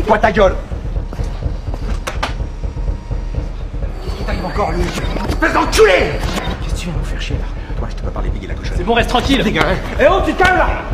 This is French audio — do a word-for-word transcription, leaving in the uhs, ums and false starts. Quoi ta gueule? Qu'est-ce qui t'arrive encore, lui? Espèce d'enculé! Qu'est-ce que tu viens de nous faire chier là? Toi, je te peux parler, béguer la cochonne. C'est bon, reste tranquille. Dégage. Eh oh, tu te calmes là.